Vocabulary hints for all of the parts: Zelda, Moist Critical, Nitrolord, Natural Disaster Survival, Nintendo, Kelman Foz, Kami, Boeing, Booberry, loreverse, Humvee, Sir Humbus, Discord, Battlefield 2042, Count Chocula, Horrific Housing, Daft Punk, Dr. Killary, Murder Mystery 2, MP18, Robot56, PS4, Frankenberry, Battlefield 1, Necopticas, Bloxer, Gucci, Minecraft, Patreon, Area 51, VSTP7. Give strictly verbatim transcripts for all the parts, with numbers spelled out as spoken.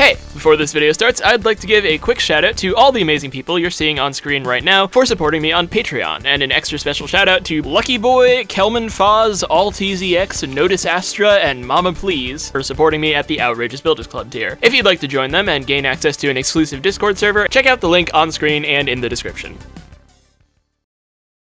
Hey, before this video starts, I'd like to give a quick shout out to all the amazing people you're seeing on screen right now for supporting me on Patreon, and an extra special shout out to Lucky Boy, Kelman Foz, AltZX, Notice Astra, and Mama Please for supporting me at the Outrageous Builders Club tier. If you'd like to join them and gain access to an exclusive Discord server, check out the link on screen and in the description.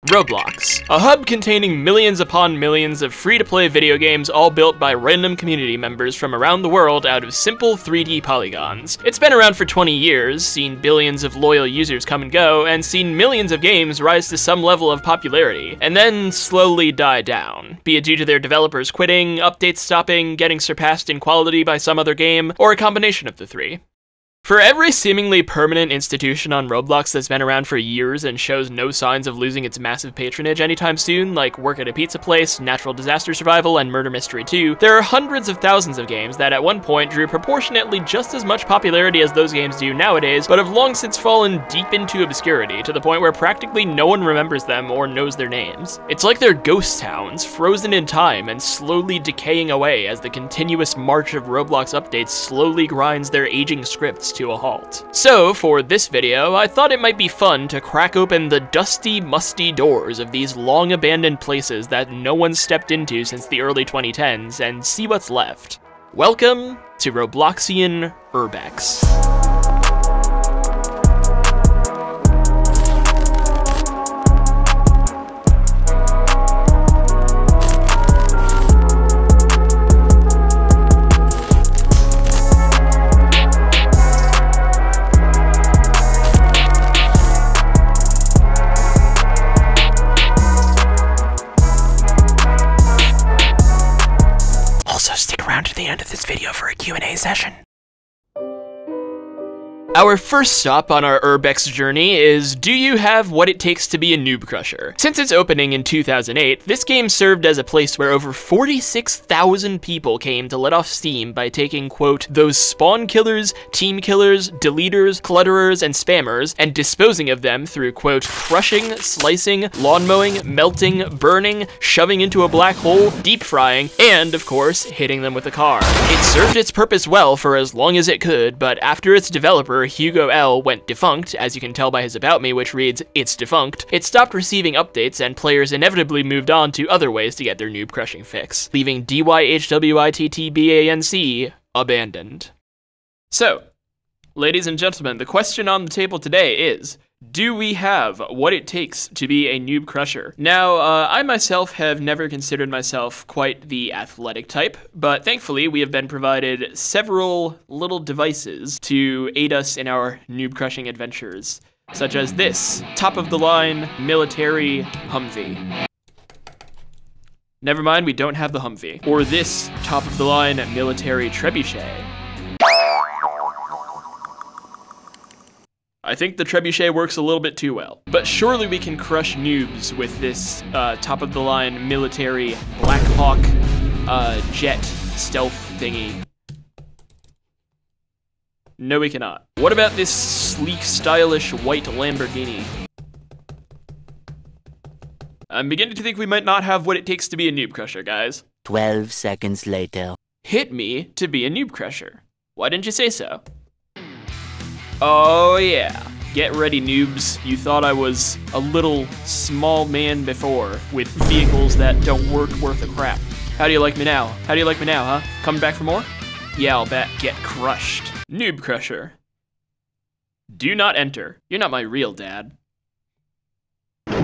Roblox, a hub containing millions upon millions of free-to-play video games all built by random community members from around the world out of simple three D polygons. It's been around for twenty years, seen billions of loyal users come and go, and seen millions of games rise to some level of popularity, and then slowly die down, be it due to their developers quitting, updates stopping, getting surpassed in quality by some other game, or a combination of the three. For every seemingly permanent institution on Roblox that's been around for years and shows no signs of losing its massive patronage anytime soon, like Work at a Pizza Place, Natural Disaster Survival, and Murder Mystery two, there are hundreds of thousands of games that at one point drew proportionately just as much popularity as those games do nowadays, but have long since fallen deep into obscurity to the point where practically no one remembers them or knows their names. It's like they're ghost towns, frozen in time and slowly decaying away as the continuous march of Roblox updates slowly grinds their aging scripts to a halt. So, for this video, I thought it might be fun to crack open the dusty, musty doors of these long-abandoned places that no one's stepped into since the early twenty tens, and see what's left. Welcome to Robloxian Urbex. Session. Our first stop on our Urbex journey is, do you have what it takes to be a noob crusher? Since its opening in two thousand eight, this game served as a place where over forty-six thousand people came to let off steam by taking, quote, those spawn killers, team killers, deleters, clutterers, and spammers, and disposing of them through, quote, crushing, slicing, lawn mowing, melting, burning, shoving into a black hole, deep frying, and, of course, hitting them with a car. It served its purpose well for as long as it could, but after its developer, Hugo L., went defunct, as you can tell by his About Me, which reads, "It's defunct," it stopped receiving updates and players inevitably moved on to other ways to get their noob crushing fix, leaving D Y H W I T T B A N C abandoned. So, ladies and gentlemen, the question on the table today is, do we have what it takes to be a noob crusher? Now, uh, I myself have never considered myself quite the athletic type, but thankfully we have been provided several little devices to aid us in our noob crushing adventures, such as this top-of-the-line military Humvee. Never mind, we don't have the Humvee. Or this top-of-the-line military trebuchet. I think the trebuchet works a little bit too well, but surely we can crush noobs with this uh, top-of-the-line military Black Hawk uh, jet stealth thingy. No, we cannot. What about this sleek, stylish white Lamborghini? I'm beginning to think we might not have what it takes to be a noob crusher, guys. Twelve seconds later. Hit me to be a noob crusher. Why didn't you say so? Oh yeah, get ready noobs. You thought I was a little small man before with vehicles that don't work worth a crap. How do you like me now? How do you like me now, huh? Coming back for more? Yeah, I'll bet. Get crushed. Noob crusher. Do not enter. You're not my real dad. I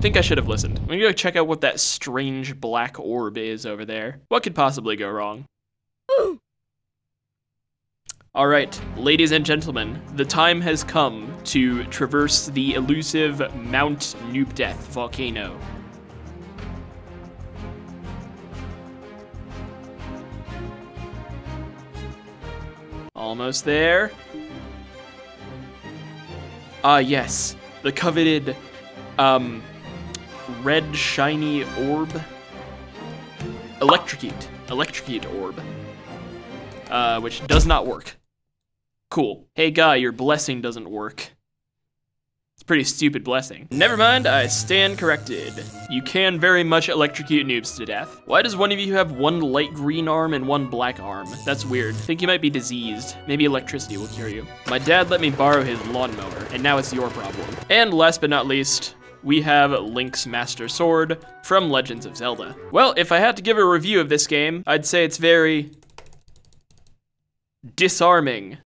think I should have listened. I'm gonna go check out what that strange black orb is over there. What could possibly go wrong? Ooh. All right, ladies and gentlemen, the time has come to traverse the elusive Mount Noob Death volcano. Almost there. Ah, yes, the coveted um, red shiny orb. Electrocute, electrocute orb, uh, which does not work. Cool. Hey guy, your blessing doesn't work. It's a pretty stupid blessing. Never mind, I stand corrected. You can very much electrocute noobs to death. Why does one of you have one light green arm and one black arm? That's weird. I think you might be diseased. Maybe electricity will cure you. My dad let me borrow his lawnmower, and now it's your problem. And last but not least, we have Link's Master Sword from Legends of Zelda. Well, if I had to give a review of this game, I'd say it's very disarming.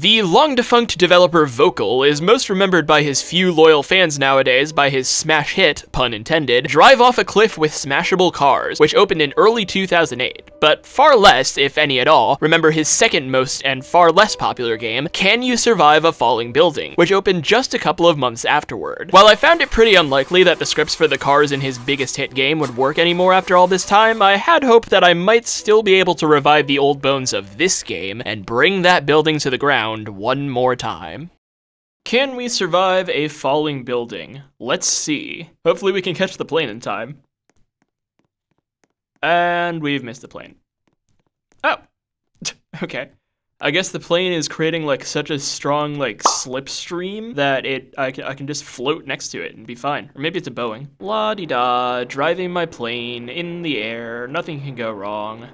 The long-defunct developer Vocal is most remembered by his few loyal fans nowadays by his smash hit, pun intended, Drive Off a Cliff with Smashable Cars, which opened in early two thousand eight. But far less, if any at all, remember his second most and far less popular game, Can You Survive a Falling Building, which opened just a couple of months afterward. While I found it pretty unlikely that the scripts for the cars in his biggest hit game would work anymore after all this time, I had hoped that I might still be able to revive the old bones of this game and bring that building to the ground one more time. Can we survive a falling building? Let's see. Hopefully we can catch the plane in time. And we've missed the plane. Oh, okay. I guess the plane is creating like such a strong like slipstream that it I can, I can just float next to it and be fine. Or maybe it's a Boeing. La-di-da, driving my plane in the air, nothing can go wrong.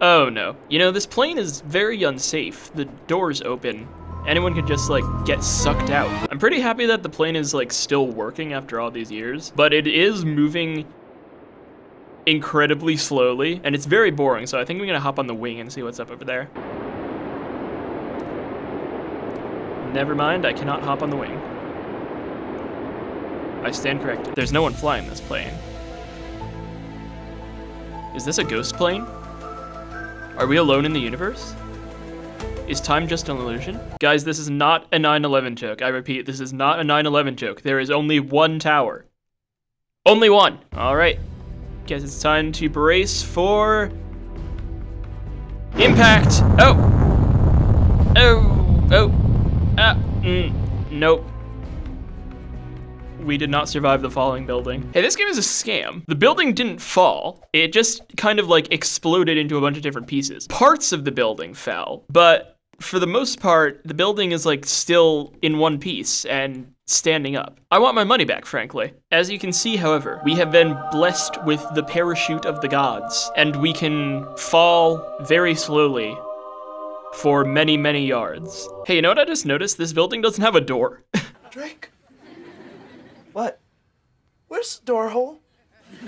Oh no. You know, this plane is very unsafe. The door's open. Anyone could just like get sucked out. I'm pretty happy that the plane is like still working after all these years, but it is moving incredibly slowly and it's very boring. So I think we're gonna hop on the wing and see what's up over there. Never mind, I cannot hop on the wing. I stand corrected. There's no one flying this plane. Is this a ghost plane? Are we alone in the universe? Is time just an illusion? Guys, this is not a nine eleven joke. I repeat, this is not a nine eleven joke. There is only one tower. Only one. All right. Guess it's time to brace for impact. Oh. Oh. Oh. Ah. Mm. Nope. We did not survive the falling building. Hey, this game is a scam. The building didn't fall. It just kind of like exploded into a bunch of different pieces. Parts of the building fell, but for the most part, the building is like still in one piece and standing up. I want my money back, frankly. As you can see, however, we have been blessed with the parachute of the gods, and we can fall very slowly for many, many yards. Hey, you know what I just noticed? This building doesn't have a door. Drake. What? Where's the door hole?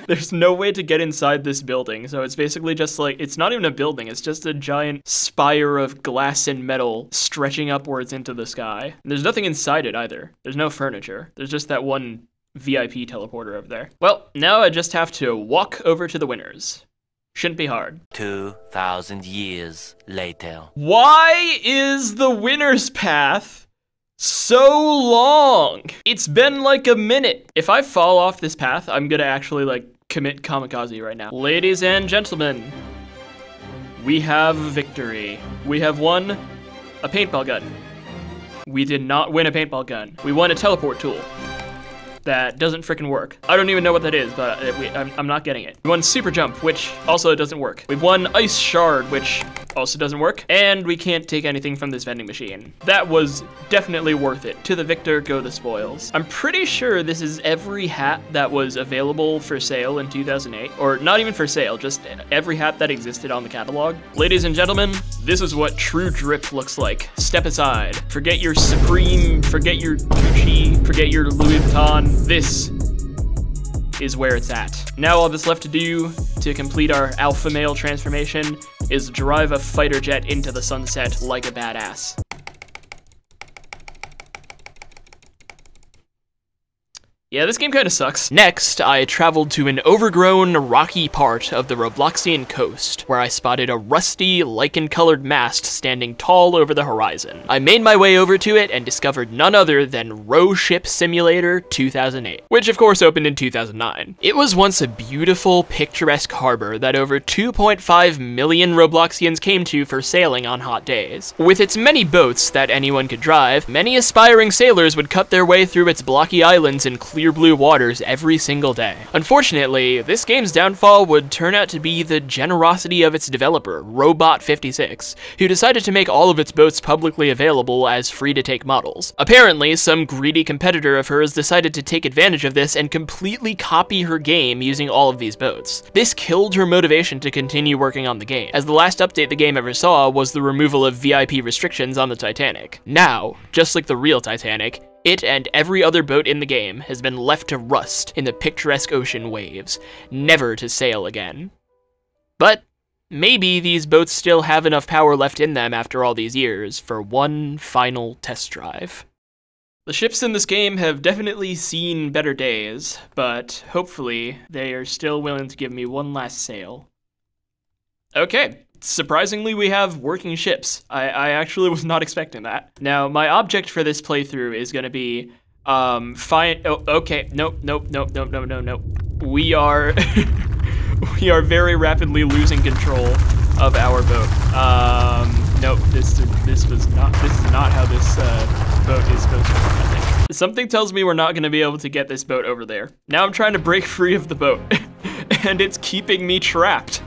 There's no way to get inside this building, so it's basically just like, it's not even a building, it's just a giant spire of glass and metal stretching upwards into the sky. And there's nothing inside it either. There's no furniture. There's just that one V I P teleporter over there. Well, now I just have to walk over to the winners. Shouldn't be hard. two thousand years later. Why is the winner's path so long? It's been like a minute. If I fall off this path, I'm gonna actually like commit kamikaze right now. Ladies and gentlemen, we have victory. We have won a paintball gun. We did not win a paintball gun. We won a teleport tool. That doesn't frickin' work. I don't even know what that is, but we, I'm, I'm not getting it. We won Super Jump, which also doesn't work. We've won Ice Shard, which also doesn't work. And we can't take anything from this vending machine. That was definitely worth it. To the victor go the spoils. I'm pretty sure this is every hat that was available for sale in two thousand eight, or not even for sale, just every hat that existed on the catalog. Ladies and gentlemen, this is what true drip looks like. Step aside. Forget your Supreme, forget your Gucci, forget your Louis Vuitton. This is where it's at. Now all that's left to do to complete our alpha male transformation is drive a fighter jet into the sunset like a badass. Yeah, this game kind of sucks. Next, I traveled to an overgrown, rocky part of the Robloxian coast, where I spotted a rusty, lichen-colored mast standing tall over the horizon. I made my way over to it and discovered none other than Row Ship Simulator two thousand eight, which of course opened in two thousand nine. It was once a beautiful, picturesque harbor that over two point five million Robloxians came to for sailing on hot days. With its many boats that anyone could drive, many aspiring sailors would cut their way through its blocky islands and clear clear blue waters every single day. Unfortunately, this game's downfall would turn out to be the generosity of its developer, Robot fifty-six, who decided to make all of its boats publicly available as free-to-take models. Apparently, some greedy competitor of hers decided to take advantage of this and completely copy her game using all of these boats. This killed her motivation to continue working on the game, as the last update the game ever saw was the removal of V I P restrictions on the Titanic. Now, just like the real Titanic, it and every other boat in the game has been left to rust in the picturesque ocean waves, never to sail again. But maybe these boats still have enough power left in them after all these years for one final test drive. The ships in this game have definitely seen better days, but hopefully they are still willing to give me one last sail. Okay. Surprisingly, we have working ships. I, I actually was not expecting that. Now, my object for this playthrough is gonna be, um, find, oh, okay, nope, nope, nope, nope, nope, nope, nope. We are, we are very rapidly losing control of our boat. Um, nope, this, this was not, this is not how this, uh, boat is supposed to work, I think. Something tells me we're not gonna be able to get this boat over there. Now I'm trying to break free of the boat, and it's keeping me trapped.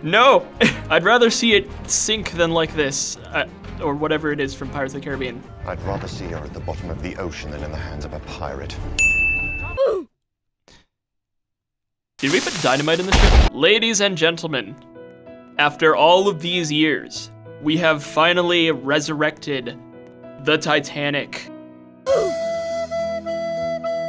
No! I'd rather see it sink than like this, uh, or whatever it is from Pirates of the Caribbean. I'd rather see her at the bottom of the ocean than in the hands of a pirate. Ooh. Did we put dynamite in the ship? Ladies and gentlemen, after all of these years, we have finally resurrected the Titanic. Ooh.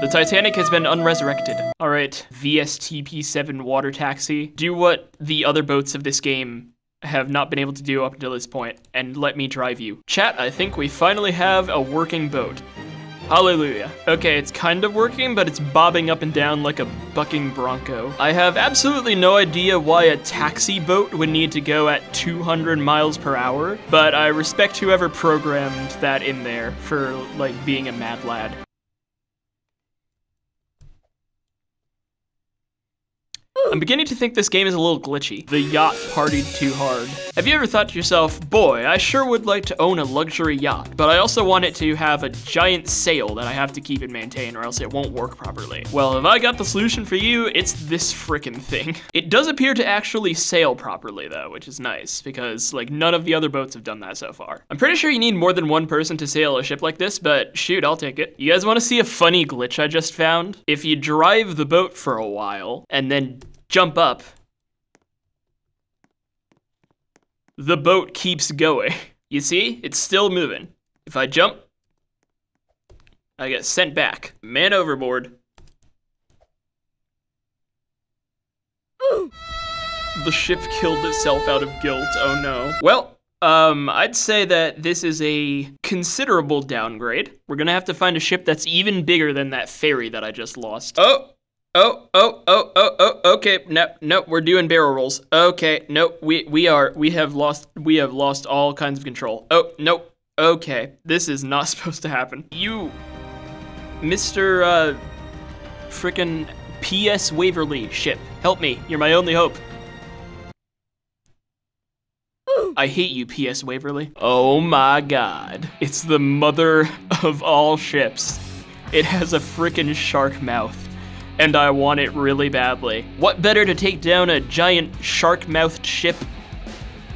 The Titanic has been unresurrected. All right, V S T P seven water taxi. Do what the other boats of this game have not been able to do up until this point, and let me drive you. Chat, I think we finally have a working boat. Hallelujah. Okay, it's kind of working, but it's bobbing up and down like a bucking bronco. I have absolutely no idea why a taxi boat would need to go at two hundred miles per hour, but I respect whoever programmed that in there for like being a mad lad. I'm beginning to think this game is a little glitchy. The yacht partied too hard. Have you ever thought to yourself, boy, I sure would like to own a luxury yacht, but I also want it to have a giant sail that I have to keep and maintain or else it won't work properly. Well, have I got the solution for you? It's this frickin' thing. It does appear to actually sail properly though, which is nice because like none of the other boats have done that so far. I'm pretty sure you need more than one person to sail a ship like this, but shoot, I'll take it. You guys wanna see a funny glitch I just found? If you drive the boat for a while and then jump up, the boat keeps going. You see, it's still moving. If I jump, I get sent back. Man overboard. Ooh. The ship killed itself out of guilt, oh no. Well, um, I'd say that this is a considerable downgrade. We're gonna have to find a ship that's even bigger than that ferry that I just lost. Oh! Oh, oh, oh, oh, oh, okay, no, no, we're doing barrel rolls. Okay, no, we, we are, we have lost, we have lost all kinds of control. Oh, no, okay, this is not supposed to happen. You, Mister, uh, frickin' P S Waverly ship, help me, you're my only hope. I hate you, P S Waverly. Oh my God, it's the mother of all ships. It has a frickin' shark mouth. And I want it really badly. What better to take down a giant shark-mouthed ship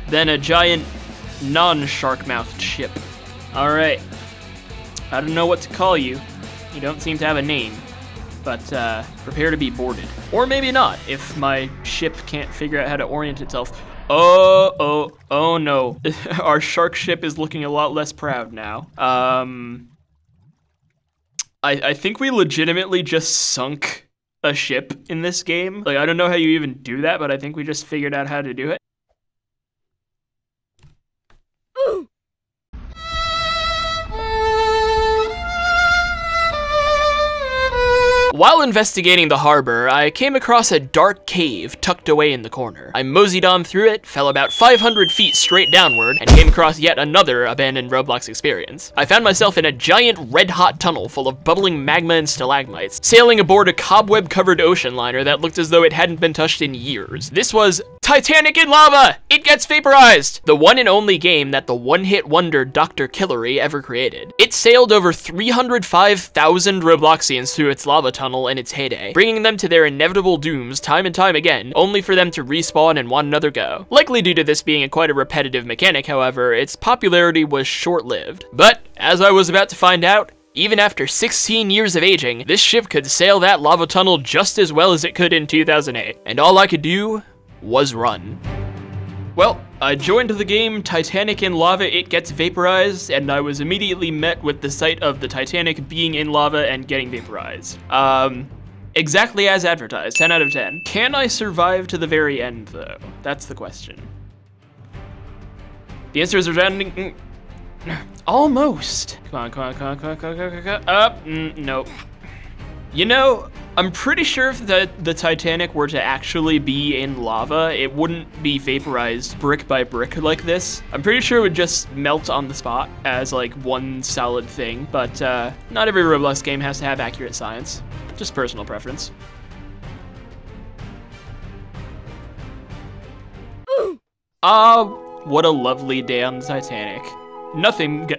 than a giant non-shark-mouthed ship? All right, I don't know what to call you. You don't seem to have a name, but uh, prepare to be boarded. Or maybe not, if my ship can't figure out how to orient itself. Oh, oh, oh no. Our shark ship is looking a lot less proud now. Um, I, I think we legitimately just sunk a ship in this game. Like, I don't know how you even do that, but I think we just figured out how to do it. Ooh. While investigating the harbor, I came across a dark cave tucked away in the corner. I moseyed on through it, fell about five hundred feet straight downward, and came across yet another abandoned Roblox experience. I found myself in a giant red-hot tunnel full of bubbling magma and stalagmites, sailing aboard a cobweb-covered ocean liner that looked as though it hadn't been touched in years. This was Titanic in lava! It gets vaporized! The one and only game that the one-hit wonder Doctor Killary ever created. It sailed over three hundred five thousand Robloxians through its lava tunnel in its heyday, bringing them to their inevitable dooms time and time again, only for them to respawn and want another go. Likely due to this being a quite a repetitive mechanic, however, its popularity was short-lived. But, as I was about to find out, even after sixteen years of aging, this ship could sail that lava tunnel just as well as it could in two thousand eight. And all I could do was run. Well, I joined the game Titanic in Lava, It Gets Vaporized, and I was immediately met with the sight of the Titanic being in lava and getting vaporized. Um, exactly as advertised, ten out of ten. Can I survive to the very end, though? That's the question. The answer is resounding. Almost. Come on, come on, come on, come on, come on, come on. Up, mm, nope. You know, I'm pretty sure if the, the Titanic were to actually be in lava, it wouldn't be vaporized brick by brick like this. I'm pretty sure it would just melt on the spot as like one solid thing, but uh, not every Roblox game has to have accurate science. Just personal preference. Ah, uh, what a lovely day on the Titanic. Nothing g-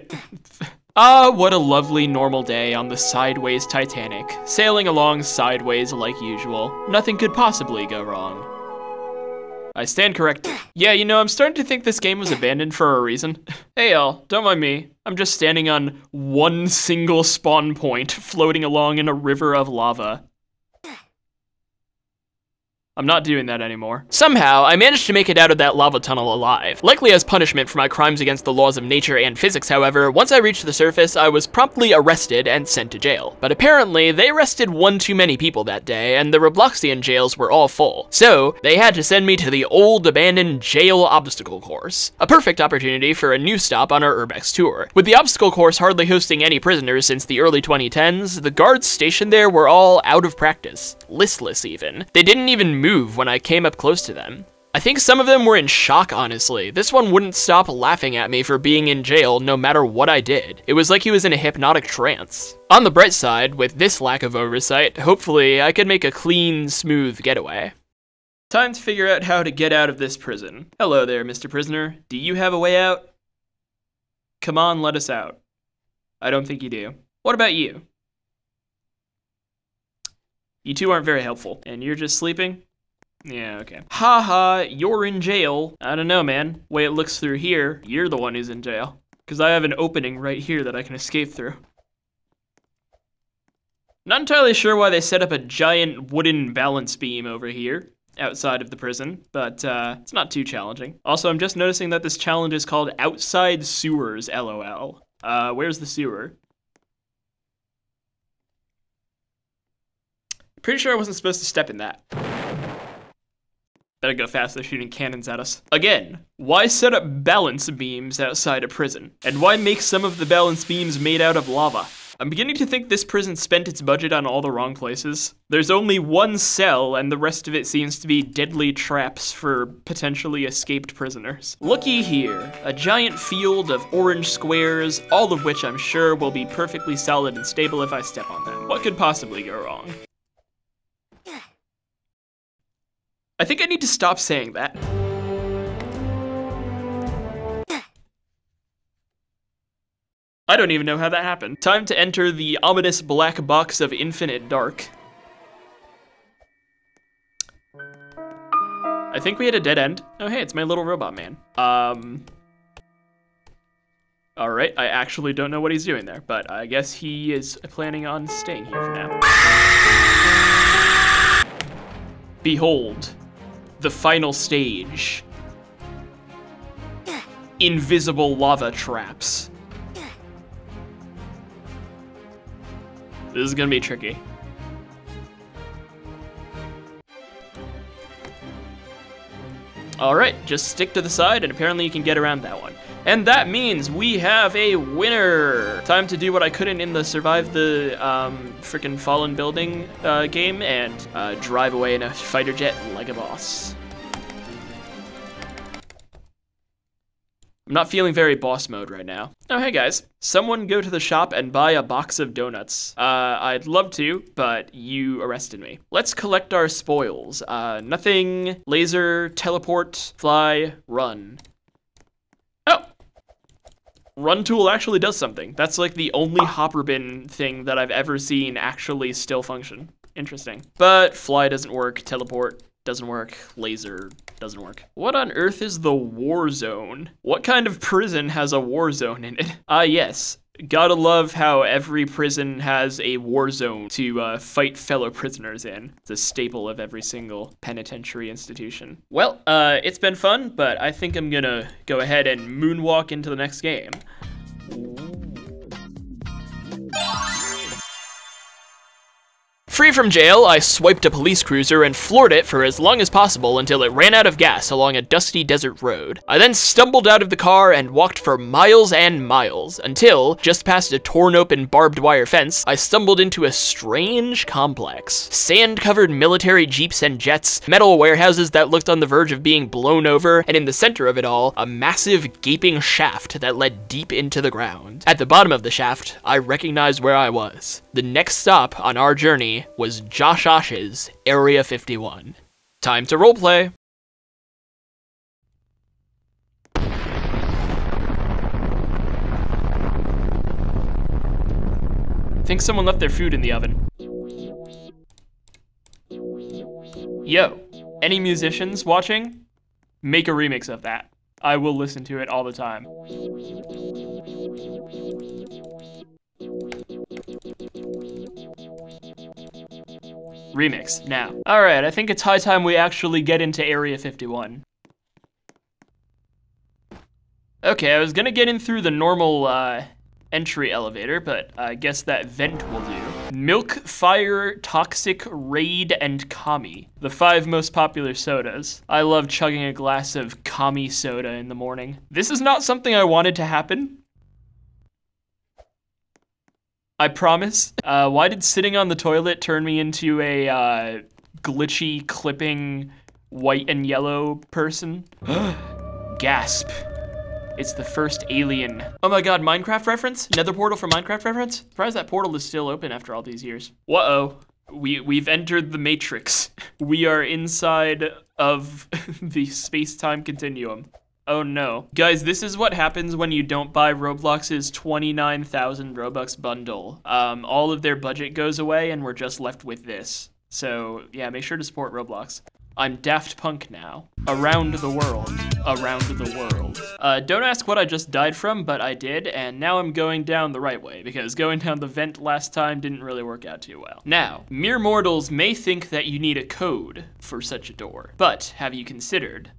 Ah, what a lovely normal day on the sideways Titanic, sailing along sideways like usual. Nothing could possibly go wrong. I stand corrected. Yeah, you know, I'm starting to think this game was abandoned for a reason. Hey y'all, don't mind me. I'm just standing on one single spawn point, floating along in a river of lava. I'm not doing that anymore. Somehow, I managed to make it out of that lava tunnel alive. Likely as punishment for my crimes against the laws of nature and physics, however, once I reached the surface, I was promptly arrested and sent to jail. But apparently, they arrested one too many people that day, and the Robloxian jails were all full. So, they had to send me to the old abandoned jail obstacle course. A perfect opportunity for a new stop on our Urbex tour. With the obstacle course hardly hosting any prisoners since the early twenty tens, the guards stationed there were all out of practice. Listless, even. They didn't even move when I came up close to them. I think some of them were in shock, honestly. This one wouldn't stop laughing at me for being in jail no matter what I did. It was like he was in a hypnotic trance. On the bright side, with this lack of oversight, hopefully I could make a clean, smooth getaway. Time to figure out how to get out of this prison. Hello there, Mister Prisoner. Do you have a way out? Come on, let us out. I don't think you do. What about you? You two aren't very helpful. And you're just sleeping? Yeah, okay. Ha ha, you're in jail. I don't know, man. Way it looks through here, you're the one who's in jail. Because I have an opening right here that I can escape through. Not entirely sure why they set up a giant wooden balance beam over here, outside of the prison, but uh, it's not too challenging. Also, I'm just noticing that this challenge is called Outside Sewers, L O L. Uh, where's the sewer? Pretty sure I wasn't supposed to step in that. Better go fast, they're shooting cannons at us. Again, why set up balance beams outside a prison? And why make some of the balance beams made out of lava? I'm beginning to think this prison spent its budget on all the wrong places. There's only one cell, and the rest of it seems to be deadly traps for potentially escaped prisoners. Looky here, a giant field of orange squares, all of which I'm sure will be perfectly solid and stable if I step on them. What could possibly go wrong? I think I need to stop saying that. I don't even know how that happened. Time to enter the ominous black box of infinite dark. I think we had a dead end. Oh hey, it's my little robot man. Um. All right, I actually don't know what he's doing there, but I guess he is planning on staying here for now. Behold. The final stage. Invisible lava traps. This is gonna be tricky. All right, just stick to the side and apparently you can get around that one. And that means we have a winner. Time to do what I couldn't in the survive the um, frickin' fallen building uh, game and uh, drive away in a fighter jet like a boss. I'm not feeling very boss mode right now. Oh, hey guys. Someone go to the shop and buy a box of donuts. Uh, I'd love to, but you arrested me. Let's collect our spoils. Uh, nothing, laser, teleport, fly, run. Oh! Run tool actually does something. That's like the only hopper bin thing that I've ever seen actually still function. Interesting. But fly doesn't work, teleport doesn't work, laser doesn't work. What on earth is the war zone? What kind of prison has a war zone in it? Ah, uh, yes. Gotta love how every prison has a war zone to uh, fight fellow prisoners in. It's a staple of every single penitentiary institution. Well, uh, it's been fun, but I think I'm gonna go ahead and moonwalk into the next game. Free from jail, I swiped a police cruiser and floored it for as long as possible until it ran out of gas along a dusty desert road. I then stumbled out of the car and walked for miles and miles until, just past a torn open barbed wire fence, I stumbled into a strange complex. Sand-covered military jeeps and jets, metal warehouses that looked on the verge of being blown over, and in the center of it all, a massive gaping shaft that led deep into the ground. At the bottom of the shaft, I recognized where I was. The next stop on our journey was Josh Osh's Area fifty-one. Time to roleplay! I think someone left their food in the oven. Yo, any musicians watching? Make a remix of that. I will listen to it all the time. Remix, now. Alright, I think it's high time we actually get into Area fifty-one. Okay, I was gonna get in through the normal uh, entry elevator, but I guess that vent will do. Milk, Fire, Toxic, Raid, and Kami. The five most popular sodas. I love chugging a glass of Kami soda in the morning. This is not something I wanted to happen. I promise. Uh, why did sitting on the toilet turn me into a uh, glitchy, clipping, white and yellow person? Gasp. It's the first alien. Oh my god, Minecraft reference? Nether portal for Minecraft reference? Surprised that portal is still open after all these years. Whoa. We, we've entered the Matrix. We are inside of the space-time continuum. Oh no. Guys, this is what happens when you don't buy Roblox's twenty-nine thousand Robux bundle. Um, all of their budget goes away and we're just left with this. So yeah, make sure to support Roblox. I'm Daft Punk now. Around the world. Around the world. Uh, don't ask what I just died from, but I did, and now I'm going down the right way, because going down the vent last time didn't really work out too well. Now, mere mortals may think that you need a code for such a door, but have you considered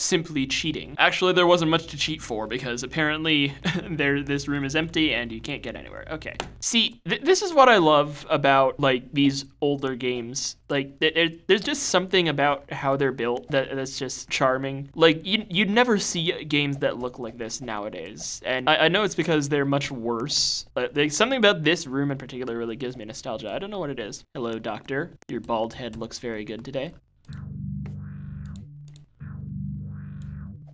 simply cheating? Actually, there wasn't much to cheat for because apparently there this room is empty and you can't get anywhere. Okay. See, th this is what I love about like these older games. Like th it, there's just something about how they're built that that's just charming. Like you you'd never see games that look like this nowadays. And I, I know it's because they're much worse. But like, something about this room in particular really gives me nostalgia. I don't know what it is. Hello, doctor. Your bald head looks very good today.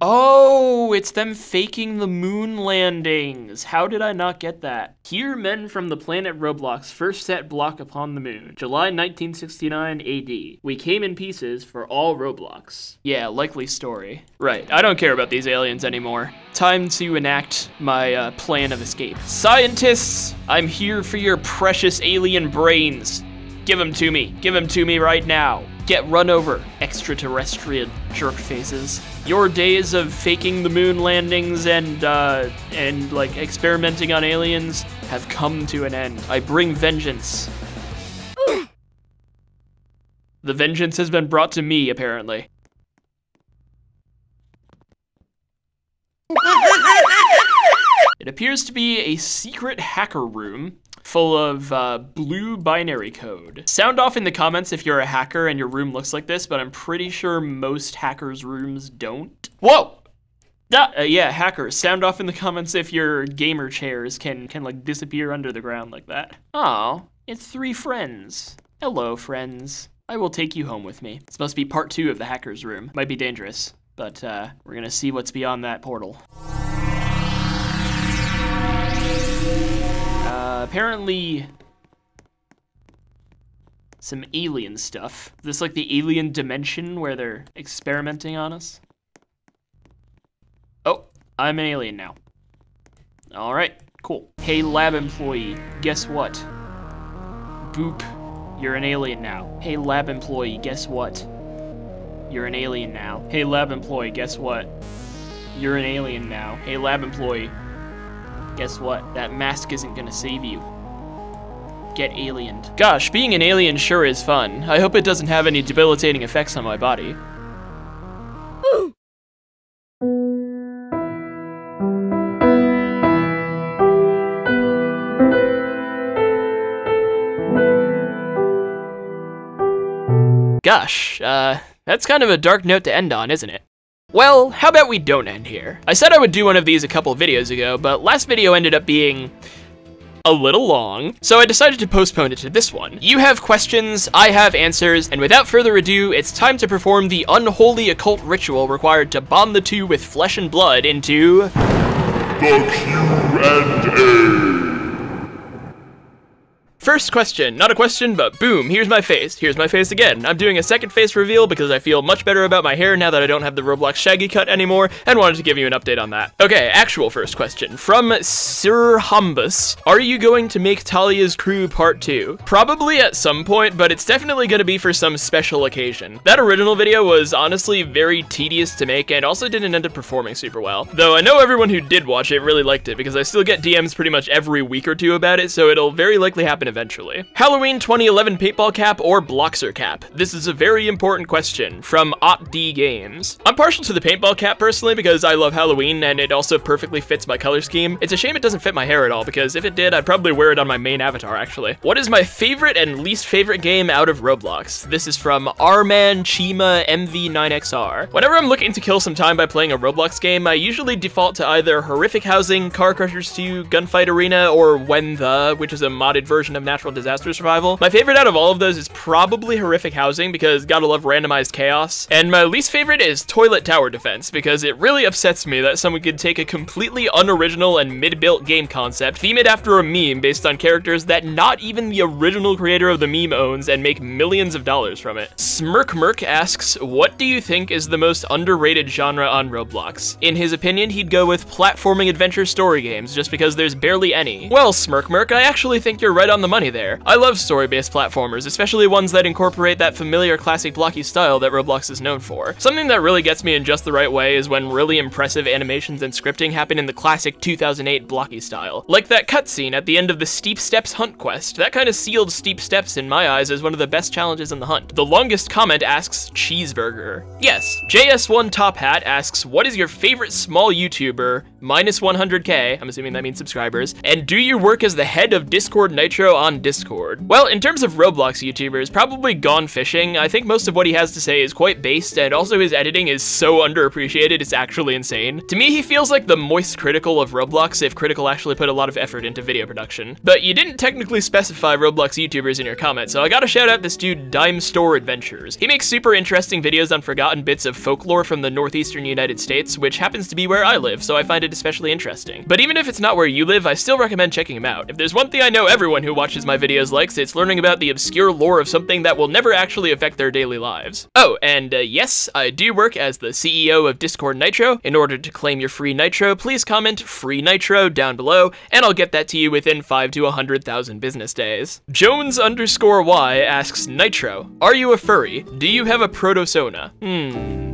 Oh, it's them faking the moon landings. How did I not get that? Here, men from the planet Roblox first set block upon the moon, July nineteen sixty-nine A D. We came in pieces for all Roblox. Yeah, likely story. Right, I don't care about these aliens anymore. Time to enact my uh, plan of escape. Scientists, I'm here for your precious alien brains. Give them to me. Give them to me right now. Get run over, extraterrestrial jerk faces. Your days of faking the moon landings and, uh, and like experimenting on aliens have come to an end. I bring vengeance. The vengeance has been brought to me, apparently. It appears to be a secret hacker room full of uh, blue binary code. Sound off in the comments if you're a hacker and your room looks like this, but I'm pretty sure most hackers' rooms don't. Whoa! Uh, yeah, hackers, sound off in the comments if your gamer chairs can, can like disappear under the ground like that. Aw, it's three friends. Hello, friends. I will take you home with me. This must be part two of the hacker's room. Might be dangerous. But uh, we're gonna see what's beyond that portal. Uh, apparently, some alien stuff. Is this like the alien dimension where they're experimenting on us? Oh, I'm an alien now. All right, cool. Hey, lab employee, guess what? Boop, you're an alien now. Hey, lab employee, guess what? You're an alien now. Hey, lab employee, guess what? You're an alien now. Hey, lab employee, guess what? That mask isn't gonna save you. Get aliened. Gosh, being an alien sure is fun. I hope it doesn't have any debilitating effects on my body. Gosh, uh, that's kind of a dark note to end on, isn't it? Well, how about we don't end here? I said I would do one of these a couple videos ago, but last video ended up being a little long, so I decided to postpone it to this one. You have questions, I have answers, and without further ado, it's time to perform the unholy occult ritual required to bond the two with flesh and blood into the Q and A. First question, not a question, but boom, here's my face. Here's my face again. I'm doing a second face reveal because I feel much better about my hair now that I don't have the Roblox shaggy cut anymore, and wanted to give you an update on that. Okay, actual first question. From Sir Humbus, are you going to make Talia's Crew part two? Probably at some point, but it's definitely gonna be for some special occasion. That original video was honestly very tedious to make and also didn't end up performing super well. Though I know everyone who did watch it really liked it because I still get D Ms pretty much every week or two about it, so it'll very likely happen eventually. Halloween twenty eleven paintball cap or Bloxer cap? This is a very important question from OtD Games. I'm partial to the paintball cap personally because I love Halloween and it also perfectly fits my color scheme. It's a shame it doesn't fit my hair at all because if it did, I'd probably wear it on my main avatar actually. What is my favorite and least favorite game out of Roblox? This is from Arman Chima M V nine X R. Whenever I'm looking to kill some time by playing a Roblox game, I usually default to either Horrific Housing, Car Crushers two, Gunfight Arena, or When The, which is a modded version of natural disaster survival. My favorite out of all of those is probably Horrific Housing because gotta love randomized chaos. And my least favorite is Toilet Tower Defense because it really upsets me that someone could take a completely unoriginal and mid-built game concept, theme it after a meme based on characters that not even the original creator of the meme owns, and make millions of dollars from it. Smirkmerk asks, what do you think is the most underrated genre on Roblox? In his opinion, he'd go with platforming adventure story games just because there's barely any. Well, Smirkmerk, I actually think you're right on the money there. I love story-based platformers, especially ones that incorporate that familiar classic blocky style that Roblox is known for. Something that really gets me in just the right way is when really impressive animations and scripting happen in the classic two thousand eight blocky style. Like that cutscene at the end of the Steep Steps Hunt quest. That kind of sealed Steep Steps in my eyes as one of the best challenges in the hunt. The longest comment asks, cheeseburger. Yes, J S one Top Hat asks, what is your favorite small YouTuber, minus one hundred K, I'm assuming that means subscribers, and do you work as the head of Discord Nitro on Discord? Well, in terms of Roblox YouTubers, probably Gone Fishing. I think most of what he has to say is quite based, and also his editing is so underappreciated, it's actually insane. To me, he feels like the Moist Critical of Roblox, if Critical actually put a lot of effort into video production. But you didn't technically specify Roblox YouTubers in your comment, so I gotta shout out this dude, Dime Store Adventures. He makes super interesting videos on forgotten bits of folklore from the northeastern United States, which happens to be where I live, so I find it especially interesting. But even if it's not where you live, I still recommend checking him out. If there's one thing I know everyone who watches Watches my videos likes, it's learning about the obscure lore of something that will never actually affect their daily lives. Oh, and uh, yes, I do work as the C E O of Discord Nitro. In order to claim your free Nitro, please comment free Nitro down below, and I'll get that to you within five to a hundred thousand business days. Jones underscore Y asks, Nitro, are you a furry? Do you have a protosona? Hmm.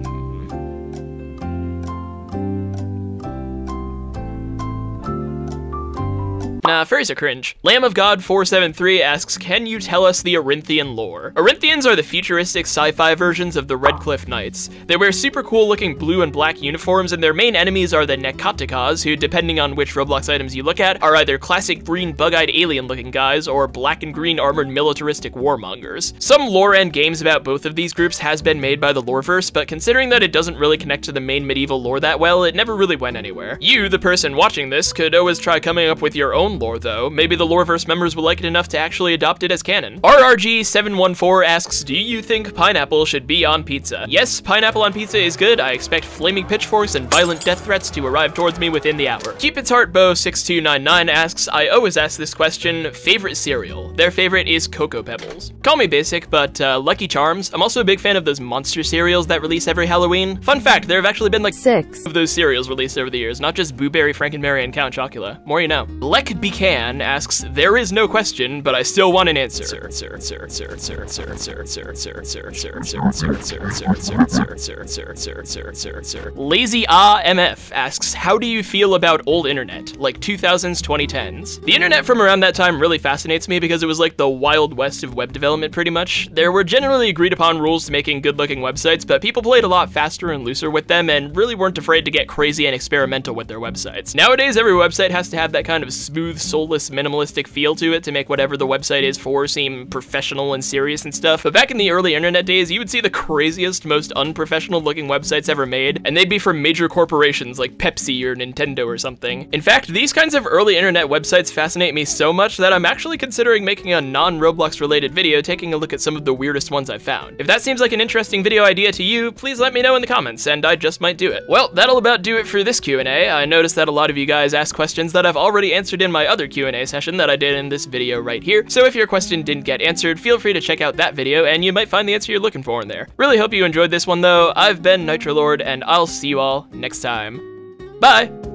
Nah, furries are cringe. Lamb of God four seven three asks, can you tell us the Orinthian lore? Orinthians are the futuristic sci-fi versions of the Redcliff Knights. They wear super cool looking blue and black uniforms, and their main enemies are the Necopticas, who, depending on which Roblox items you look at, are either classic green bug-eyed alien looking guys or black and green armored militaristic warmongers. Some lore and games about both of these groups has been made by the loreverse, but considering that it doesn't really connect to the main medieval lore that well, it never really went anywhere. You, the person watching this, could always try coming up with your own lore, though. Maybe the Loreverse members will like it enough to actually adopt it as canon. R R G seven one four asks, do you think pineapple should be on pizza? Yes, pineapple on pizza is good. I expect flaming pitchforks and violent death threats to arrive towards me within the hour. Keep Its Heart Bow six two nine nine asks, I always ask this question, favorite cereal? Their favorite is Cocoa Pebbles. Call me basic, but uh, Lucky Charms. I'm also a big fan of those monster cereals that release every Halloween. Fun fact, there have actually been like six of those cereals released over the years, not just Booberry, Frankenberry, and Count Chocula. More you know. Lek Becan asks, there is no question, but I still want an answer. Sir, sir, sir, sir, sir, sir, sir, sir, sir, sir, sir, sir, sir, sir, sir, sir, sir, sir, sir, sir, sir, sir. Lazy Ah M F asks, how do you feel about old internet, like two thousands, twenty tens? The internet from around that time really fascinates me because it was like the wild west of web development, pretty much. There were generally agreed upon rules to making good-looking websites, but people played a lot faster and looser with them and really weren't afraid to get crazy and experimental with their websites. Nowadays, every website has to have that kind of smooth, soulless, minimalistic feel to it to make whatever the website is for seem professional and serious and stuff, but back in the early internet days, you would see the craziest, most unprofessional-looking websites ever made, and they'd be from major corporations like Pepsi or Nintendo or something. In fact, these kinds of early internet websites fascinate me so much that I'm actually considering making a non-Roblox related video taking a look at some of the weirdest ones I've found. If that seems like an interesting video idea to you, please let me know in the comments, and I just might do it. Well, that'll about do it for this Q and A. I noticed that a lot of you guys asked questions that I've already answered in my other Q and A session that I did in this video right here, so if your question didn't get answered, feel free to check out that video, and you might find the answer you're looking for in there. Really hope you enjoyed this one, though. I've been Nitrolord, and I'll see you all next time. Bye!